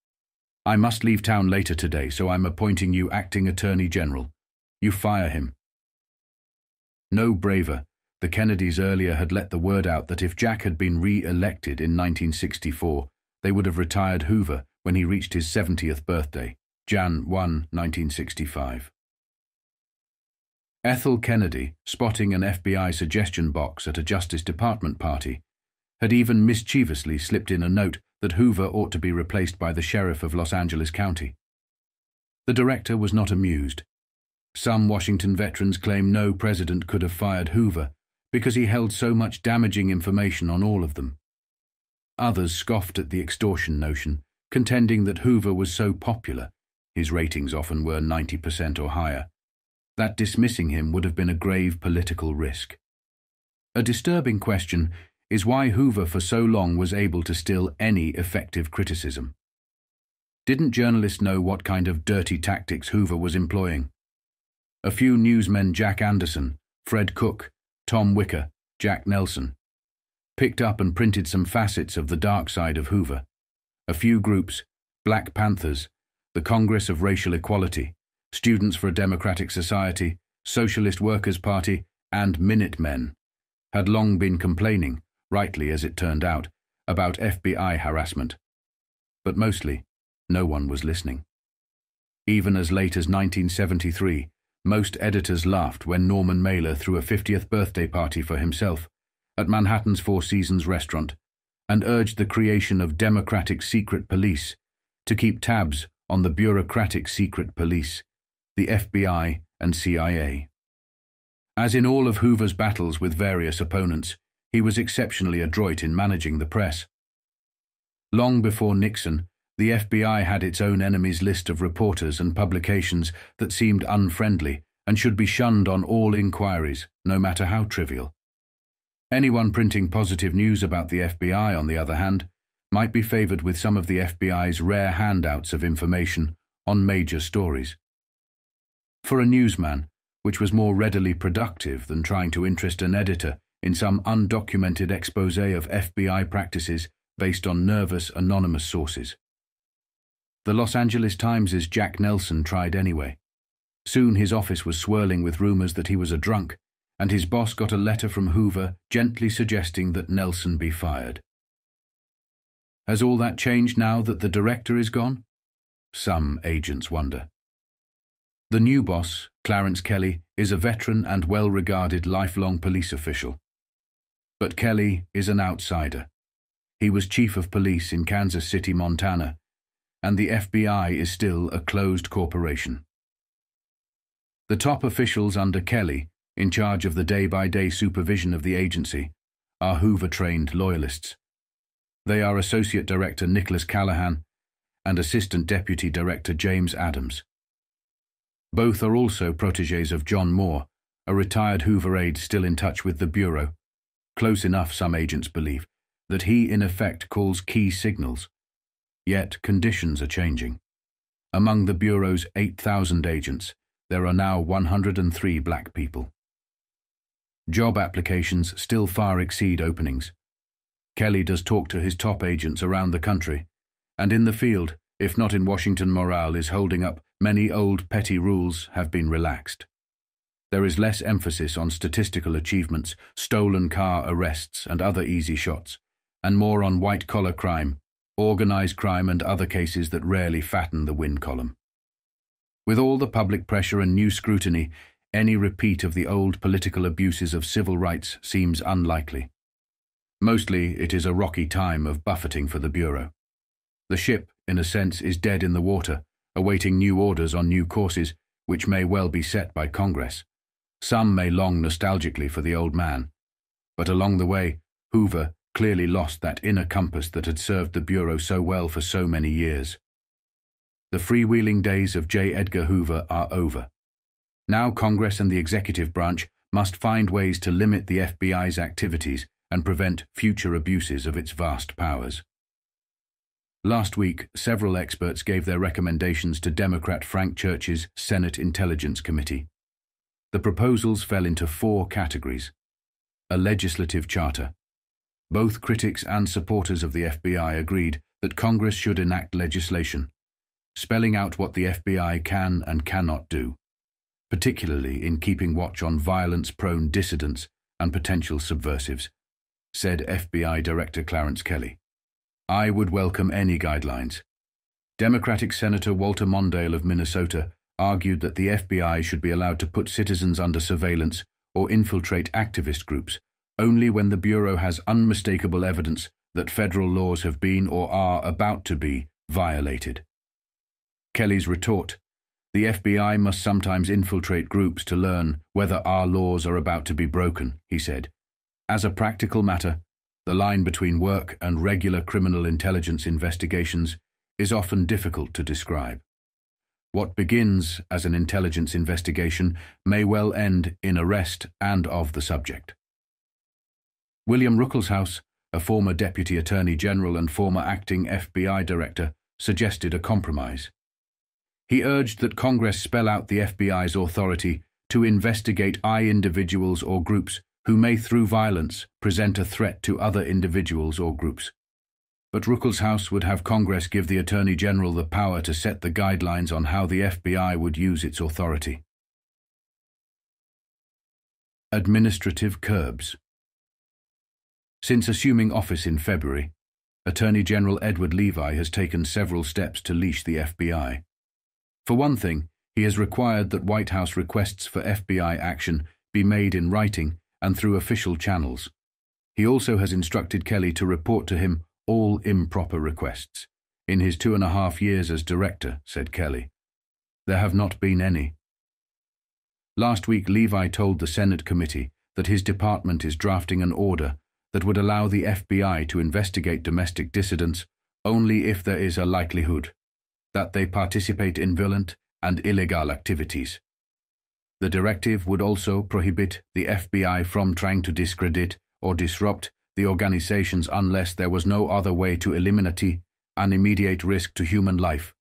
I must leave town later today, so I'm appointing you Acting Attorney General. You fire him. No braver, the Kennedys earlier had let the word out that if Jack had been re-elected in 1964, they would have retired Hoover when he reached his 70th birthday, Jan 1, 1965. Ethel Kennedy, spotting an FBI suggestion box at a Justice Department party, had even mischievously slipped in a note that Hoover ought to be replaced by the sheriff of Los Angeles County. The director was not amused. Some Washington veterans claim no president could have fired Hoover because he held so much damaging information on all of them. Others scoffed at the extortion notion, contending that Hoover was so popular, his ratings often were 90% or higher, that dismissing him would have been a grave political risk. A disturbing question is why Hoover for so long was able to still any effective criticism. Didn't journalists know what kind of dirty tactics Hoover was employing? A few newsmen, Jack Anderson, Fred Cook, Tom Wicker, Jack Nelson, picked up and printed some facets of the dark side of Hoover. A few groups, Black Panthers, the Congress of Racial Equality, Students for a Democratic Society, Socialist Workers' Party, and Minutemen, had long been complaining, rightly as it turned out, about FBI harassment. But mostly, no one was listening. Even as late as 1973, most editors laughed when Norman Mailer threw a 50th birthday party for himself at Manhattan's Four Seasons restaurant and urged the creation of democratic secret police to keep tabs on the bureaucratic secret police, the FBI and CIA. As in all of Hoover's battles with various opponents, he was exceptionally adroit in managing the press. Long before Nixon, the FBI had its own enemies list of reporters and publications that seemed unfriendly and should be shunned on all inquiries, no matter how trivial. Anyone printing positive news about the FBI, on the other hand, might be favored with some of the FBI's rare handouts of information on major stories. For a newsman, which was more readily productive than trying to interest an editor in some undocumented expose of FBI practices based on nervous, anonymous sources. The Los Angeles Times' Jack Nelson tried anyway. Soon his office was swirling with rumors that he was a drunk, and his boss got a letter from Hoover gently suggesting that Nelson be fired. Has all that changed now that the director is gone? Some agents wonder. The new boss, Clarence Kelly, is a veteran and well-regarded lifelong police official. But Kelly is an outsider. He was chief of police in Kansas City, Montana, and the FBI is still a closed corporation. The top officials under Kelly, in charge of the day-by-day supervision of the agency, are Hoover-trained loyalists. They are Associate Director Nicholas Callahan and Assistant Deputy Director James Adams. Both are also protégés of John Moore, a retired Hoover aide still in touch with the Bureau, close enough, some agents believe, that he in effect calls key signals. Yet conditions are changing. Among the Bureau's 8,000 agents, there are now 103 black people. Job applications still far exceed openings. Kelly does talk to his top agents around the country, and in the field, if not in Washington, morale is holding up. Many old petty rules have been relaxed. There is less emphasis on statistical achievements, stolen car arrests and other easy shots, and more on white-collar crime, organized crime and other cases that rarely fatten the win column. With all the public pressure and new scrutiny, any repeat of the old political abuses of civil rights seems unlikely. Mostly it is a rocky time of buffeting for the Bureau. The ship, in a sense, is dead in the water, awaiting new orders on new courses which may well be set by Congress. Some may long nostalgically for the old man, but along the way, Hoover clearly lost that inner compass that had served the Bureau so well for so many years. The freewheeling days of J. Edgar Hoover are over. Now Congress and the executive branch must find ways to limit the FBI's activities and prevent future abuses of its vast powers. Last week, several experts gave their recommendations to Democrat Frank Church's Senate Intelligence Committee. The proposals fell into four categories. A legislative charter. Both critics and supporters of the FBI agreed that Congress should enact legislation, spelling out what the FBI can and cannot do, particularly in keeping watch on violence-prone dissidents and potential subversives, said FBI Director Clarence Kelly. I would welcome any guidelines. Democratic Senator Walter Mondale of Minnesota argued that the FBI should be allowed to put citizens under surveillance or infiltrate activist groups only when the Bureau has unmistakable evidence that federal laws have been or are about to be violated. Kelly's retort, the FBI must sometimes infiltrate groups to learn whether our laws are about to be broken, he said. As a practical matter, the line between work and regular criminal intelligence investigations is often difficult to describe. What begins as an intelligence investigation may well end in arrest and of the subject. William Ruckelshaus, a former Deputy Attorney General and former acting FBI Director, suggested a compromise. He urged that Congress spell out the FBI's authority to investigate individuals or groups who may, through violence, present a threat to other individuals or groups. But Ruckelshaus would have Congress give the Attorney General the power to set the guidelines on how the FBI would use its authority. Administrative curbs. Since assuming office in February, Attorney General Edward Levi has taken several steps to leash the FBI. For one thing, he has required that White House requests for FBI action be made in writing and through official channels. He also has instructed Kelly to report to him all improper requests. In his 2.5 years as director, said Kelly, there have not been any. Last week, Levi told the Senate committee that his department is drafting an order that would allow the FBI to investigate domestic dissidents only if there is a likelihood that they participate in violent and illegal activities. The directive would also prohibit the FBI from trying to discredit or disrupt the organizations unless there was no other way to eliminate an immediate risk to human life.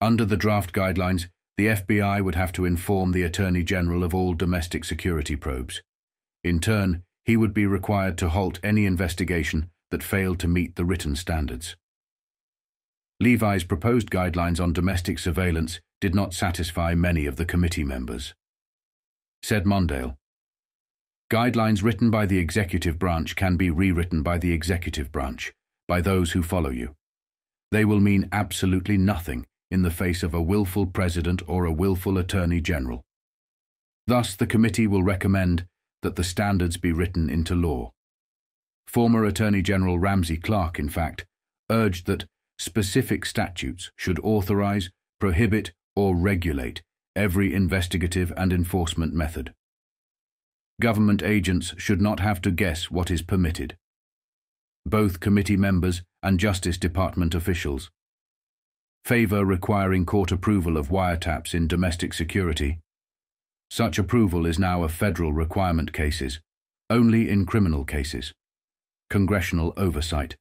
Under the draft guidelines, the FBI would have to inform the Attorney General of all domestic security probes. In turn, he would be required to halt any investigation that failed to meet the written standards. Levi's proposed guidelines on domestic surveillance did not satisfy many of the committee members. Said Mondale, guidelines written by the executive branch can be rewritten by the executive branch, by those who follow you. They will mean absolutely nothing in the face of a willful president or a willful attorney general. Thus, the committee will recommend that the standards be written into law. Former Attorney General Ramsey Clark, in fact, urged that specific statutes should authorize, prohibit, or regulate every investigative and enforcement method. Government agents should not have to guess what is permitted. Both committee members and Justice Department officials favor requiring court approval of wiretaps in domestic security. Such approval is now a federal requirement cases, only in criminal cases. Congressional oversight.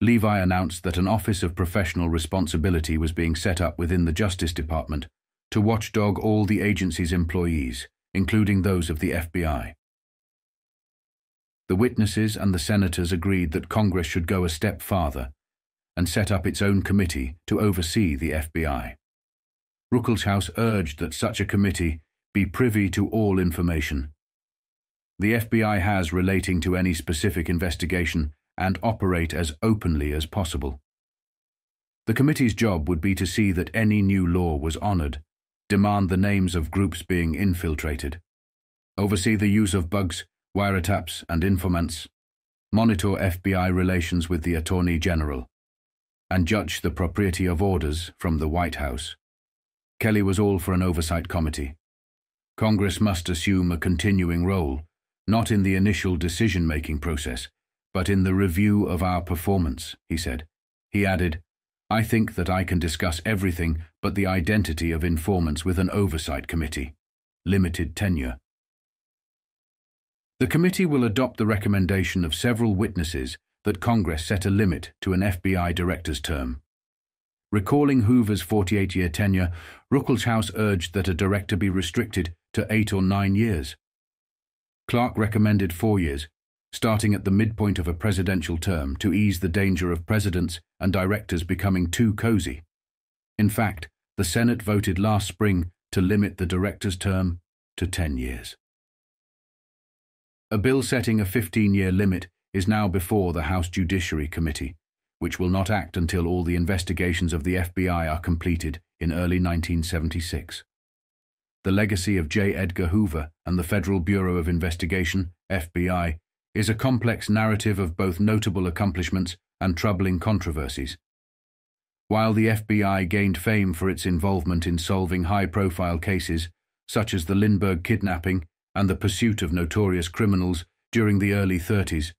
Levi announced that an Office of Professional Responsibility was being set up within the Justice Department to watchdog all the agency's employees, including those of the FBI. The witnesses and the senators agreed that Congress should go a step farther and set up its own committee to oversee the FBI. Ruckelshaus urged that such a committee be privy to all information the FBI has relating to any specific investigation and operate as openly as possible. The committee's job would be to see that any new law was honored, demand the names of groups being infiltrated, oversee the use of bugs, wiretaps, and informants, monitor FBI relations with the Attorney General, and judge the propriety of orders from the White House. Kelly was all for an oversight committee. Congress must assume a continuing role, not in the initial decision-making process, but in the review of our performance, he said. He added, I think that I can discuss everything but the identity of informants with an oversight committee. Limited tenure. The committee will adopt the recommendation of several witnesses that Congress set a limit to an FBI director's term. Recalling Hoover's 48-year tenure, Ruckelshaus urged that a director be restricted to 8 or 9 years. Clark recommended 4 years, starting at the midpoint of a presidential term to ease the danger of presidents and directors becoming too cozy. In fact, the Senate voted last spring to limit the director's term to 10 years. A bill setting a 15-year limit is now before the House Judiciary Committee, which will not act until all the investigations of the FBI are completed in early 1976. The legacy of J. Edgar Hoover and the Federal Bureau of Investigation, FBI, is a complex narrative of both notable accomplishments and troubling controversies. While the FBI gained fame for its involvement in solving high-profile cases, such as the Lindbergh kidnapping and the pursuit of notorious criminals during the early 30s,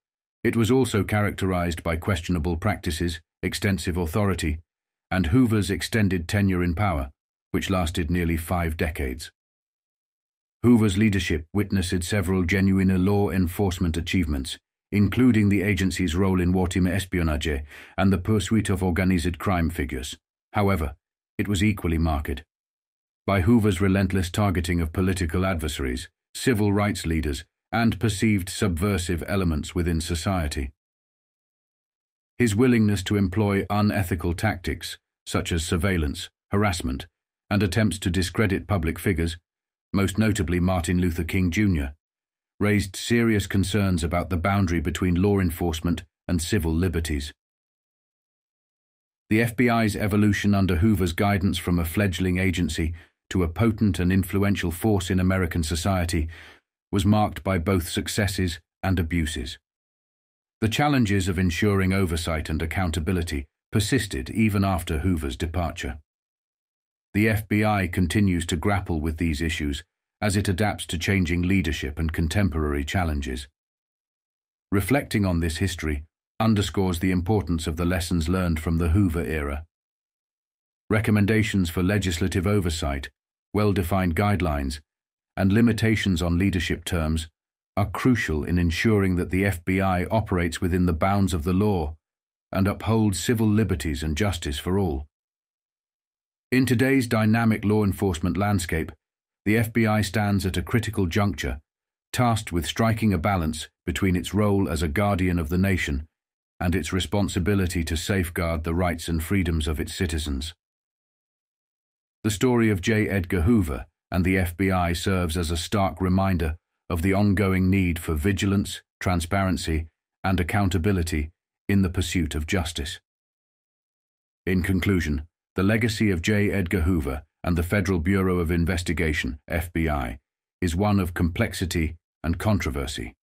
it was also characterized by questionable practices, extensive authority, and Hoover's extended tenure in power, which lasted nearly 5 decades. Hoover's leadership witnessed several genuine law enforcement achievements, including the agency's role in wartime espionage and the pursuit of organized crime figures. However, it was equally marked by Hoover's relentless targeting of political adversaries, civil rights leaders, and perceived subversive elements within society. His willingness to employ unethical tactics, such as surveillance, harassment, and attempts to discredit public figures, most notably Martin Luther King Jr., raised serious concerns about the boundary between law enforcement and civil liberties. The FBI's evolution under Hoover's guidance from a fledgling agency to a potent and influential force in American society was marked by both successes and abuses. The challenges of ensuring oversight and accountability persisted even after Hoover's departure. The FBI continues to grapple with these issues as it adapts to changing leadership and contemporary challenges. Reflecting on this history underscores the importance of the lessons learned from the Hoover era. Recommendations for legislative oversight, well-defined guidelines, and limitations on leadership terms are crucial in ensuring that the FBI operates within the bounds of the law and upholds civil liberties and justice for all. In today's dynamic law enforcement landscape, the FBI stands at a critical juncture, tasked with striking a balance between its role as a guardian of the nation and its responsibility to safeguard the rights and freedoms of its citizens. The story of J. Edgar Hoover and the FBI serves as a stark reminder of the ongoing need for vigilance, transparency, and accountability in the pursuit of justice. In conclusion, the legacy of J. Edgar Hoover and the Federal Bureau of Investigation, FBI, is one of complexity and controversy.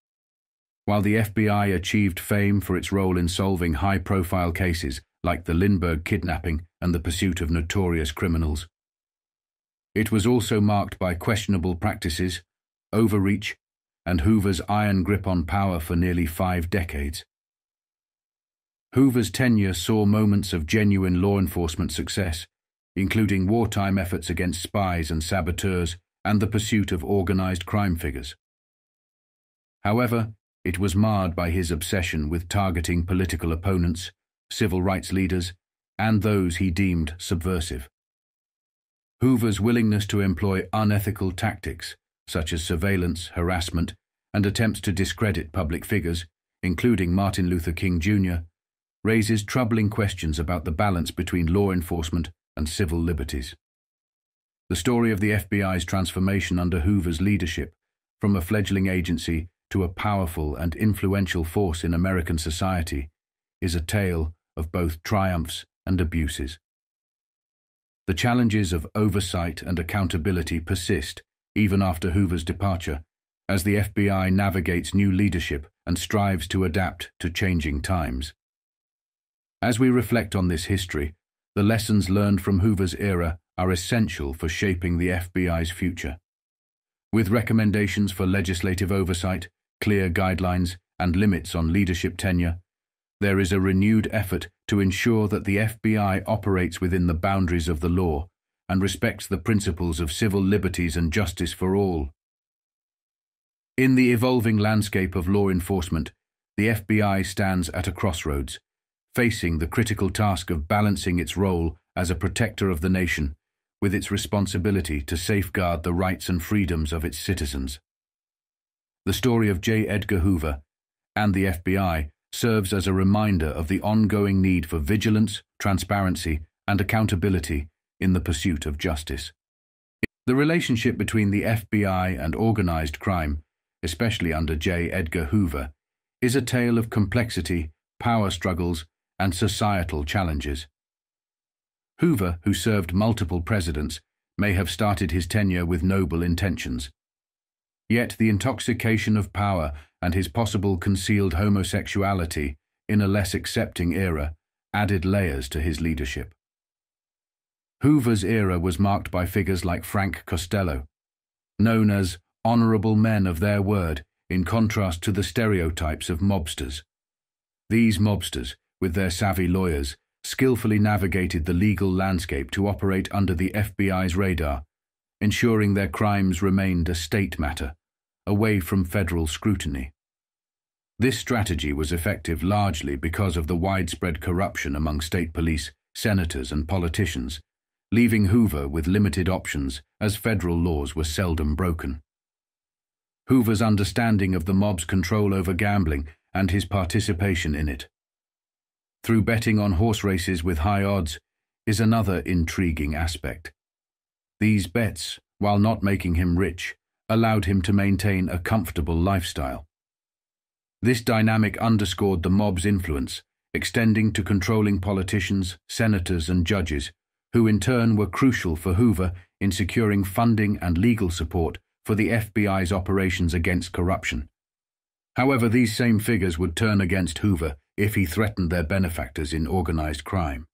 While the FBI achieved fame for its role in solving high-profile cases like the Lindbergh kidnapping and the pursuit of notorious criminals, it was also marked by questionable practices, overreach, and Hoover's iron grip on power for nearly 5 decades. Hoover's tenure saw moments of genuine law enforcement success, including wartime efforts against spies and saboteurs and the pursuit of organized crime figures. However, it was marred by his obsession with targeting political opponents, civil rights leaders, and those he deemed subversive. Hoover's willingness to employ unethical tactics, such as surveillance, harassment, and attempts to discredit public figures, including Martin Luther King Jr., raises troubling questions about the balance between law enforcement and civil liberties. The story of the FBI's transformation under Hoover's leadership, from a fledgling agency to a powerful and influential force in American society, is a tale of both triumphs and abuses. The challenges of oversight and accountability persist even after Hoover's departure, as the FBI navigates new leadership and strives to adapt to changing times. As we reflect on this history, the lessons learned from Hoover's era are essential for shaping the FBI's future. With recommendations for legislative oversight, clear guidelines, and limits on leadership tenure, there is a renewed effort to ensure that the FBI operates within the boundaries of the law and respects the principles of civil liberties and justice for all. In the evolving landscape of law enforcement, the FBI stands at a crossroads, facing the critical task of balancing its role as a protector of the nation with its responsibility to safeguard the rights and freedoms of its citizens. The story of J. Edgar Hoover and the FBI serves as a reminder of the ongoing need for vigilance, transparency, and accountability in the pursuit of justice. The relationship between the FBI and organized crime, especially under J. Edgar Hoover, is a tale of complexity, power struggles, and societal challenges. Hoover, who served multiple presidents, may have started his tenure with noble intentions. Yet the intoxication of power and his possible concealed homosexuality in a less accepting era added layers to his leadership. Hoover's era was marked by figures like Frank Costello, known as honorable men of their word, in contrast to the stereotypes of mobsters. These mobsters, with their savvy lawyers, skillfully navigated the legal landscape to operate under the FBI's radar, ensuring their crimes remained a state matter, away from federal scrutiny. This strategy was effective largely because of the widespread corruption among state police, senators, and politicians, leaving Hoover with limited options as federal laws were seldom broken. Hoover's understanding of the mob's control over gambling and his participation in it, through betting on horse races with high odds, is another intriguing aspect. These bets, while not making him rich, allowed him to maintain a comfortable lifestyle. This dynamic underscored the mob's influence, extending to controlling politicians, senators, and judges, who in turn were crucial for Hoover in securing funding and legal support for the FBI's operations against corruption. However, these same figures would turn against Hoover if he threatened their benefactors in organized crime.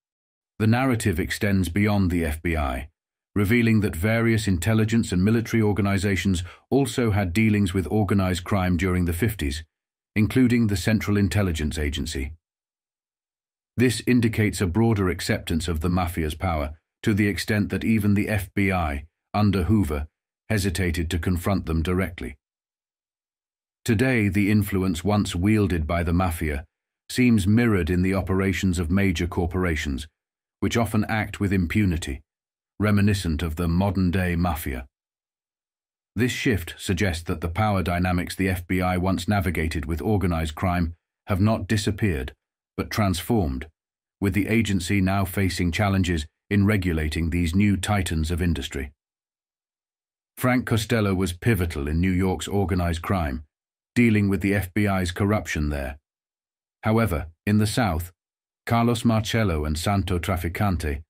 The narrative extends beyond the FBI, revealing that various intelligence and military organizations also had dealings with organized crime during the 50s, including the Central Intelligence Agency. This indicates a broader acceptance of the mafia's power, to the extent that even the FBI, under Hoover, hesitated to confront them directly. Today, the influence once wielded by the mafia seems mirrored in the operations of major corporations, which often act with impunity, reminiscent of the modern-day mafia. This shift suggests that the power dynamics the FBI once navigated with organized crime have not disappeared, but transformed, with the agency now facing challenges in regulating these new titans of industry. Frank Costello was pivotal in New York's organized crime, dealing with the FBI's corruption there. However, in the South, Carlos Marcello and Santo Traficante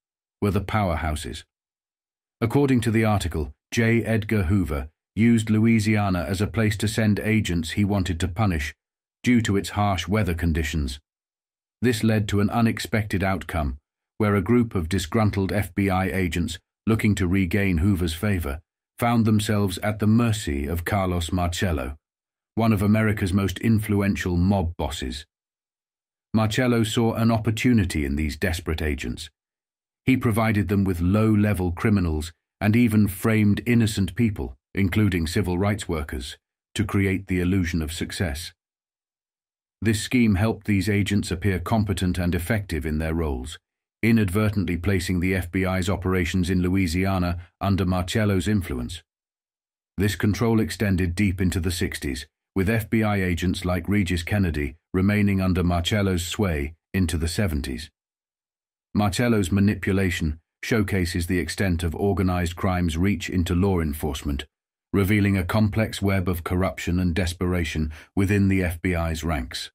were the powerhouses. According to the article, J. Edgar Hoover used Louisiana as a place to send agents he wanted to punish due to its harsh weather conditions. This led to an unexpected outcome, where a group of disgruntled FBI agents looking to regain Hoover's favor found themselves at the mercy of Carlos Marcello, one of America's most influential mob bosses. Marcello saw an opportunity in these desperate agents. He provided them with low-level criminals and even framed innocent people, including civil rights workers, to create the illusion of success. This scheme helped these agents appear competent and effective in their roles, inadvertently placing the FBI's operations in Louisiana under Marcello's influence. This control extended deep into the 60s, with FBI agents like Regis Kennedy remaining under Marcello's sway into the 70s. Marcello's manipulation showcases the extent of organized crime's reach into law enforcement, revealing a complex web of corruption and desperation within the FBI's ranks.